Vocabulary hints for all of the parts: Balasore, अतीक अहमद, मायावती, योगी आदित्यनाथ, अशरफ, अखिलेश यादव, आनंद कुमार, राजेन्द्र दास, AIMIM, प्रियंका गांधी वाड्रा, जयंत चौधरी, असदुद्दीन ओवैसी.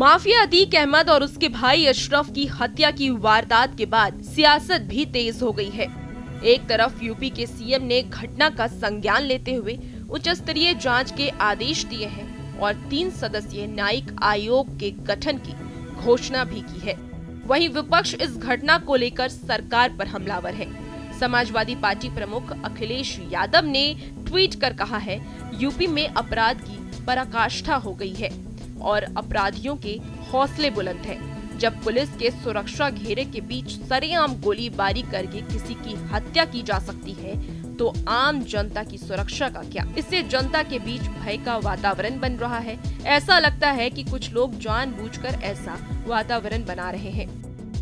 Mafia अतीक अहमद और उसके भाई अशरफ की हत्या की वारदात के बाद सियासत भी तेज हो गई है। एक तरफ यूपी के सीएम ने घटना का संज्ञान लेते हुए उच्च स्तरीय जांच के आदेश दिए हैं और 3 सदस्यीय न्यायिक आयोग के गठन की घोषणा भी की है। वहीं विपक्ष इस घटना को लेकर सरकार पर हमलावर है। समाजवादी पार्टी प्रमुख अखिलेश यादव ने ट्वीट कर कहा है, यूपी में अपराध की पराकाष्ठा हो गई है और अपराधियों के हौसले बुलंद हैं। जब पुलिस के सुरक्षा घेरे के बीच सरेआम गोलीबारी करके किसी की हत्या की जा सकती है तो आम जनता की सुरक्षा का क्या। इससे जनता के बीच भय का वातावरण बन रहा है। ऐसा लगता है कि कुछ लोग जानबूझकर ऐसा वातावरण बना रहे हैं।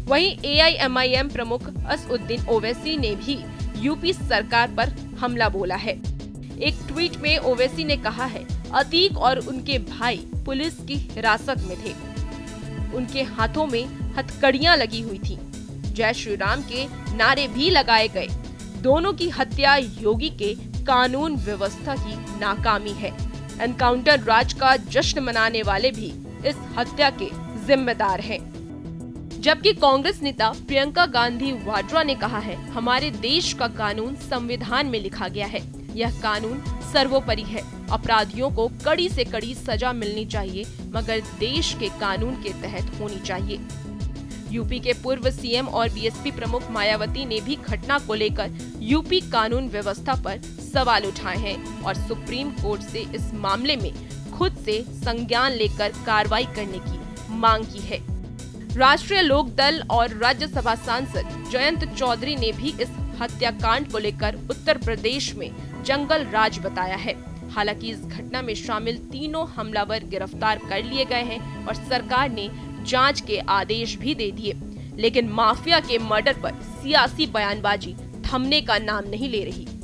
वहीं AIMIM प्रमुख असदुद्दीन ओवैसी ने भी यूपी सरकार पर हमला बोला है। एक ट्वीट में ओवैसी ने कहा है, अतीक और उनके भाई पुलिस की हिरासत में थे, उनके हाथों में हथकड़ियां लगी हुई थी, जय श्री राम के नारे भी लगाए गए। दोनों की हत्या योगी के कानून व्यवस्था की नाकामी है। एनकाउंटर राज का जश्न मनाने वाले भी इस हत्या के जिम्मेदार हैं। जबकि कांग्रेस नेता प्रियंका गांधी वाड्रा ने कहा है, हमारे देश का कानून संविधान में लिखा गया है, यह कानून सर्वोपरि है। अपराधियों को कड़ी से कड़ी सजा मिलनी चाहिए, मगर देश के कानून के तहत होनी चाहिए। यूपी के पूर्व सीएम और बीएसपी प्रमुख मायावती ने भी घटना को लेकर यूपी कानून व्यवस्था पर सवाल उठाए हैं और सुप्रीम कोर्ट से इस मामले में खुद से संज्ञान लेकर कार्रवाई करने की मांग की है। राष्ट्रीय लोक दल और राज्यसभा सांसद जयंत चौधरी ने भी इस हत्याकांड को लेकर उत्तर प्रदेश में जंगल राज बताया है। हालांकि इस घटना में शामिल तीनों हमलावर गिरफ्तार कर लिए गए हैं और सरकार ने जांच के आदेश भी दे दिए, लेकिन माफिया के मर्डर पर सियासी बयानबाजी थमने का नाम नहीं ले रही।